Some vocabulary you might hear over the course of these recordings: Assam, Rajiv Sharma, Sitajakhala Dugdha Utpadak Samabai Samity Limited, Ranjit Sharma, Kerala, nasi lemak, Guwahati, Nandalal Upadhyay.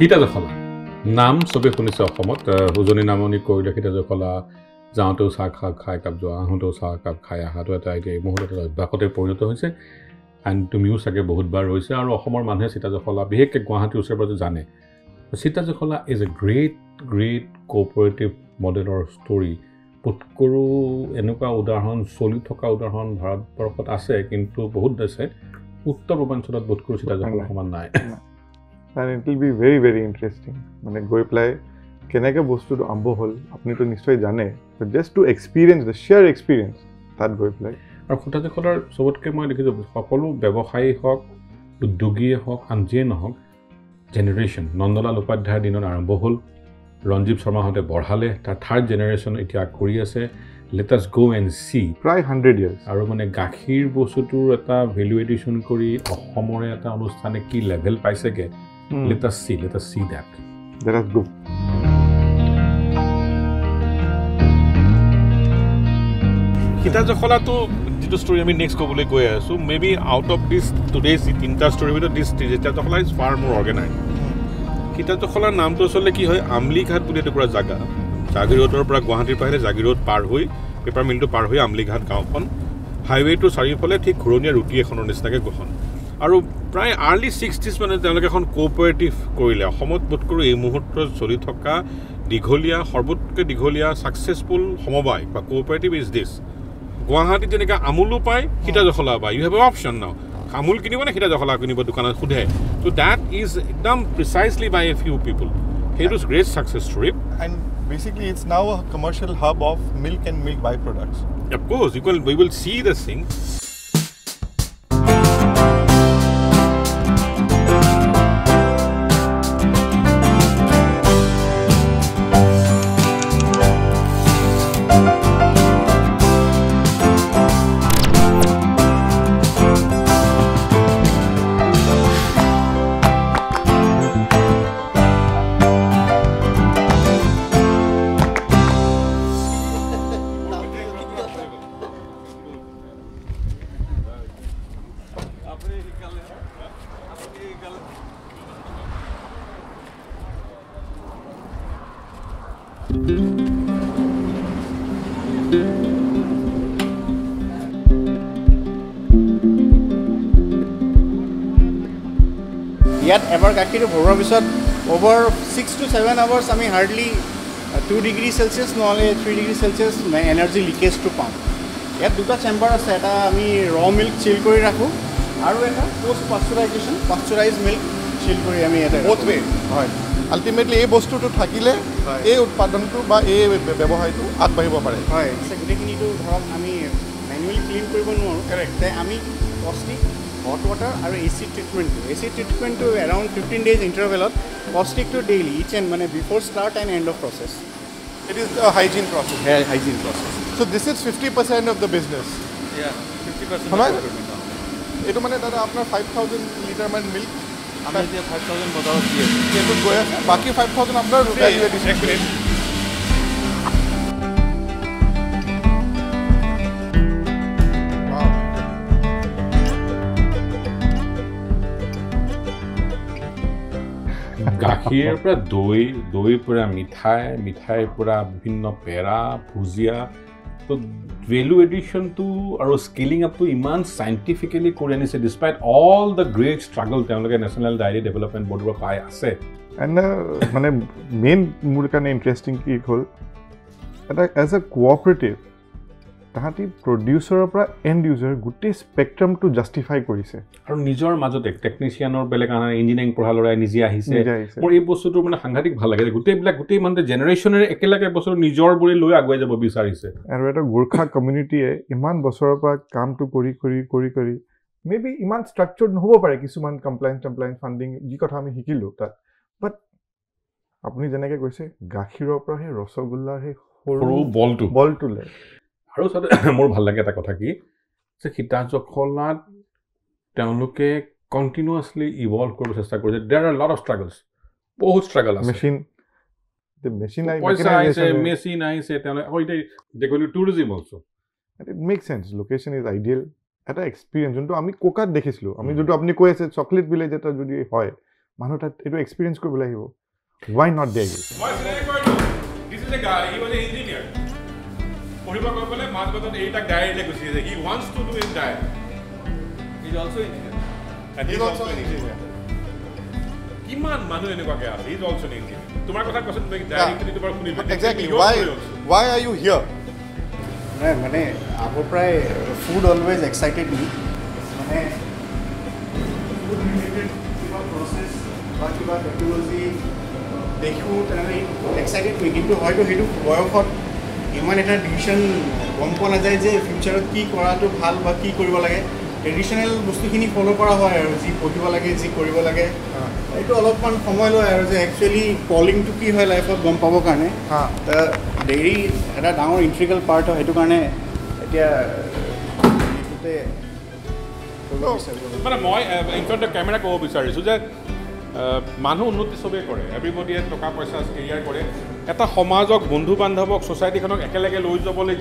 Sitajakhala নাম সবে শুনিছে অসমত হুজনি নামনি কইলে Sitajakhala যাওঁতেও চাহ খাই কাপ যোৱা আহোঁতেও চাহ কাপ খাই আহাটো এটা এই মুহূৰ্তত অভ্যাসতে পৰিণত হৈছে আৰু তুমিও চাগে বহুতবাৰ হৈছে আৰু অসমৰ মানুহে Sitajakhala বিশেষকৈ গুৱাহাটী ওচৰপাজে জানে Sitajakhala is a great cooperative model or story পুতকৰু এনেকুৱা উদাহৰণ চলি থকা উদাহৰণ ভাৰতবৰ্ষত আছে কিন্তু বহুত আছে উত্তৰ পূৰ্বাঞ্চলত পুতকৰু Sitajakhala সমান নাই And it will be very interesting. When go apply, can I get boost to Ambo Hall? Apni to nishtoi jane. But just to experience the sheer experience, that go apply. Aur khota the kholar sobot ke mai likhe jo pakolo bevahai hok, udyogi hok, amjen hok, generation. Nandalal Upadhyay dinon Ambo Hall, Ranjit Sharma hote borhale. Tar third generation itiya Korea se. Let us go and see. Try 100 years. Aru mane gakhir bostutu eta value addition kori. Homore eta anusthane ki level paise ke. Let us see that. Let us go. Sitajakhala to story I mean next couple of years. So maybe out of this today's Tinta story, this Sitajakhala is far more organized. Sitajakhala naam to sole ki hoy Amli Ghat pure pura jaga. Jagirot or pura Guwahati paire Jagirot par hoy paper mill to par hoy Amli Ghat gaon kon highway to sarifole thik khuroniya ruti ekhonon nisnake gohon. Aru প্রায় early 60s মানে তেওঁলোকে এখন cooperative কৰিলে অসমত বট কৰি এই মুহূৰ্তত চলি থকা দিঘলিয়া সৰ্বতকে দিঘলিয়া সাকসেসফুল সমবায় বা কোঅপাৰেটিভ ইজ দিস গুৱাহাটী যেনেকা আমুলু পায় Sitajakhala বা ইউ হেভ এ অপচন নাও আমুল কিনিব নে Sitajakhala কিনিব দোকানত খুদে সো দ্যাট ইজ একদম precisely by a few people hit is great success strip and basically it's now a commercial hub of milk and milk by products of course we will see this thing Yet, ever gakhir bhorar pisot over 6 to 7 hours, I mean hardly 2 degrees Celsius, নহলে 3 degrees Celsius energy leakage to pump. Yet, দুটা chamber আছে এটা আমি raw milk chill কৰি ৰাখো আৰু এটা post pasteurization, pasteurized milk chill কৰি আমি এটা both way হয় ultimately এই বস্তুটো থাকিলে এই উৎপাদনটো বা এই ব্যৱহাৰটো আগবাঢ়িব পাৰে হয় সেগুটেকিনিটো ধৰক আমি ম্যানুয়ালি ক্লিন কৰিব নোৱাৰো correct তাই আমি caustic hot water or acid treatment to around 15 days interval caustic to daily each and mane before start and end of process it is a hygiene process so this is 50% of the business yeah 50% hamara eto mane dada apnar 5000 liter man milk amra 5000 bodao diye eto goya baki 5000 amra value addition Here, pura doi pura mithai pura bhinno pera bhujia. So value addition to or scaling up to iman scientifically koreani se despite all the great struggle tamloke National Dairy Development Board pura pai ase. And mane main mood kane interesting ki hol. As a cooperative, tahati producer pura end user gutte spectrum to justify korise aru nijor majote technician or bele kana engineering porha lorai niji ahise mor ei bostu to mane sanghatik bhal lage gutte mane generation er ekelage bostu nijor buri loi agwai jabo bisarise aru eta Gorkha community e iman boshor pa kaam to kori maybe iman structured hobo pare kisuman compliance funding ji kotha ami hikilu ta but apni jene ke koise gakhiro pra he rosogulla he horu ball to le আৰু সাথে মোৰ ভাল লাগে এটা কথা কি যে Sitajakhalat তেওঁলোকে কন্টিনিউয়াসলি ইভলভ কৰাৰ চেষ্টা কৰিছে there are lot of struggles বহুত স্ট্রাগল আছে মেচিন আইছে তেওঁলোকে ওইটা দেখলি tourism also it make sense location is ideal এটা এক্সপেৰিয়েন্স যোনটো আমি কোকাত দেখিছিলো আমি যোনটো আপুনি কৈ আছে চকলেট ভিলেজ এটা যদি হয় manu ta etu experience kori bolai hibo. Why not there? This is a guy, he was an engineer. He wants to do his diet. He's also an engineer. And he's also an engineer. He's also an engineer. Exactly. Why are you here? Food always excited me. Food related process, technology, excited me. Into how to even if decision future traditional follow actually calling to key life dairy an integral part of in front of camera everybody has at a homazog, Bundu Bandhavok, society cannot ekalaka Lojaboli,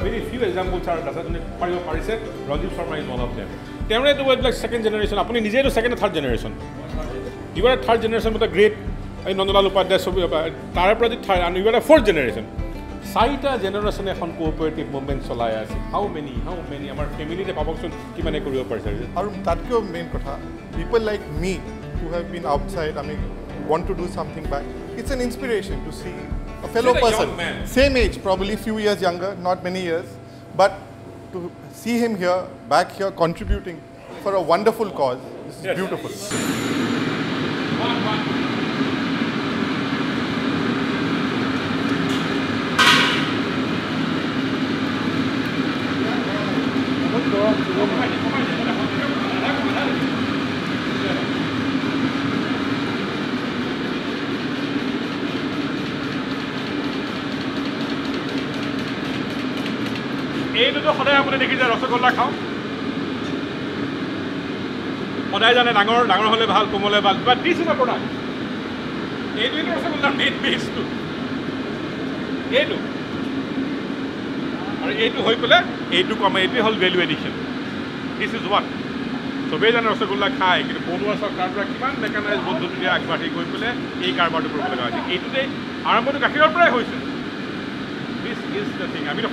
very few examples are Paris, Rajiv Sharma is one of them. They are like second generation, upon Nigeria, second and third generation. You were a third generation with a great Nondola Lupa, Tarapradi, and you were a fourth generation. Saita generation of cooperative movement Solayas. How many of our family the Paboxon keep an equal person? People like me who have been outside, I mean, want to do something back. It's an inspiration to see a fellow person, same age, probably few years younger, not many years, but to see him here, back here, contributing for a wonderful cause. This is beautiful. But this is a product. This is a main base too. A2 value addition. This is one. So, we have to is the thing. I mean,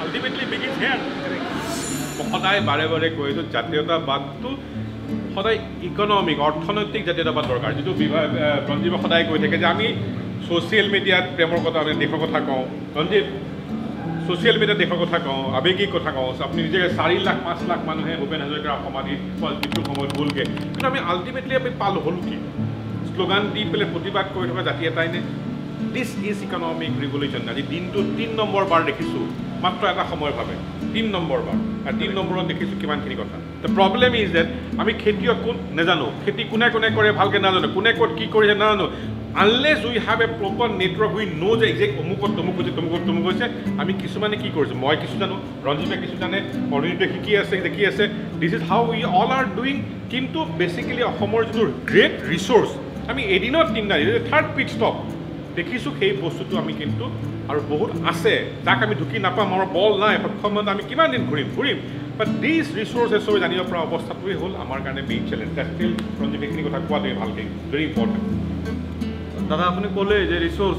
ultimately begins here. Economic, social media, ultimately, this is economic revolution. That is, tin number bar dekhisu. Matro eta samoy bhabe. Tin number bar. And tin number on dekhisu kiman khini kotha. The problem is that ami kheti akun najano. Kheti kune kore bhalke najano. Kune kot ki kore najano. Unless we have a proper network, we know the exact omukot tomukot. Ami kisumane ki kore. Moi kisu jano. Ranjibe kisu jane. Already ki ase dekhi ase. This is how we all are doing. Kintu basically a samoy jor great resource. Ami edinot tin na. Third pit stop. দেখিছো সেই বস্তুটো আমি কিন্তু আৰু বহুত আছে যাক আমি ঢুকি নাপাম আমাৰ বল নাই পক্ষমত আমি কিমান দিন ঘুৰিম বাট দিস ৰিসোর্সেস সব জানিব পৰা অৱস্থাটোই হ'ল আমাৰ কাৰণে big challenge that feel from the technique কথা কোৱা দেই ভালকৈ ভেৰি ইম্পৰ্টেণ্ট দাদা আপুনি ক'লে যে ৰিসোর্স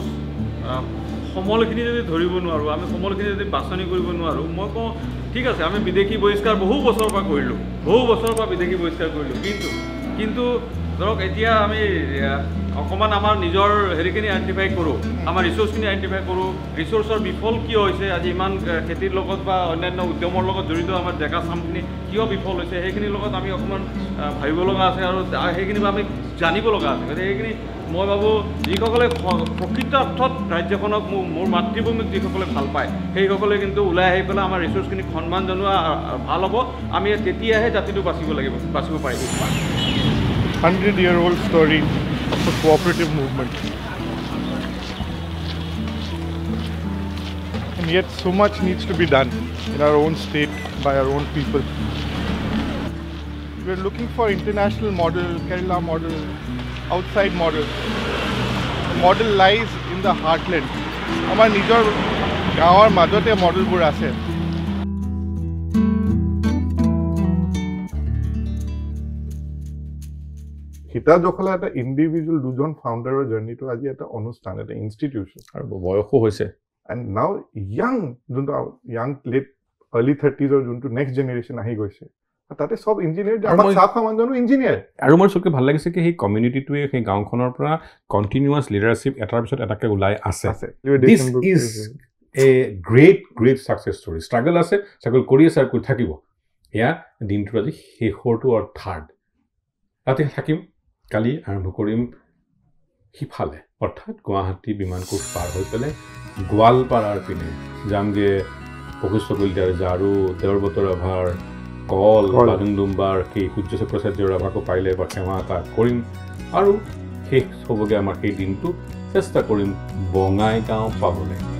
সমলখিনি যদি ধৰিব নোৱাৰো আমি সমলখিনি যদি বাছনি কৰিব নোৱাৰো মই কওঁ ঠিক আছে আমি বিদেশী বহিষ্কাৰ বহু বছৰৰ পৰা কৰিলো কিন্তু ধৰক এতিয়া আমি অকমান আমাৰ নিজৰ হেৰিখিনি আইডেন্টিফাই কৰো আমাৰ ৰিসোর্সখিনি আইডেন্টিফাই কৰো ৰিসোর্সৰ বিফল কি হৈছে আজি ইমান খেতিৰ লগত বা অন্যান্য উদ্যমৰ লগত জড়িত আমাৰ দেখা সামখিনি কিয় বিফল হৈছে হেখিনি লগত আমি অকমান ভাবিব লগা আছে আৰু হেখিনি আমি জানিব লগা আছে গতে হেখিনি মই ভাবো যিসকলে প্ৰকৃত অৰ্থত ৰাজ্যখনক মোৰ মাতৃভূমিক যিসকলে ভাল পায় সেইসকলে কিন্তু উলাই আহি পেলা আমাৰ ৰিসোর্সখিনি সন্মান জনোৱা ভাল হ'ব আমি তেতিয়াহে জাতিটো বাচিব লাগিব বাচিব পাৰিব 100-year-old story of the cooperative movement. And yet so much needs to be done in our own state, by our own people. We are looking for international model, Kerala model, outside model. The model lies in the heartland. Amar nijor gaor majote model bur ase. Sitajakhala একটা individual দুজন founder journey to আজি একটা অনুষ্ঠান একটা institution আর বয়সও হইছে and now young late early 30s or জুনটো next generation আহি গৈছে তাতে সব ইঞ্জিনিয়ার আমাৰ সাফ সামানজনো ইঞ্জিনিয়ার আৰু মোৰ চকে ভাল লাগিছে কি সেই কমিউনিটিটোৱে সেই গাঁওখনৰ পৰা কন্টিনিউয়াস লিডাৰশিপ এটাৰ পিছত এটাকে ওলাই আছে this is a great success story struggle আছে সকল কৰি আছে আৰু থাকিব ইয়া দিনটো আজি সেই হৰটো অৰ থার্ড আতে থাকিম কালি আৰম্ভ কৰিম হিফালে অৰ্থাৎ গুৱাহাটী বিমানকুট পাৰ হৈ পেলে গোৱালপাৰাৰ পিনে যামগে পকুসকল দৰ জাৰু দেৱৰবতৰ আভাৰ Call Badundumbar, K. Hujus Procedure Abaco Pile, Bakamata, Korim, Aru, Hicks, Hoboga Market into Sesta Korim, Bongai Town Pavole.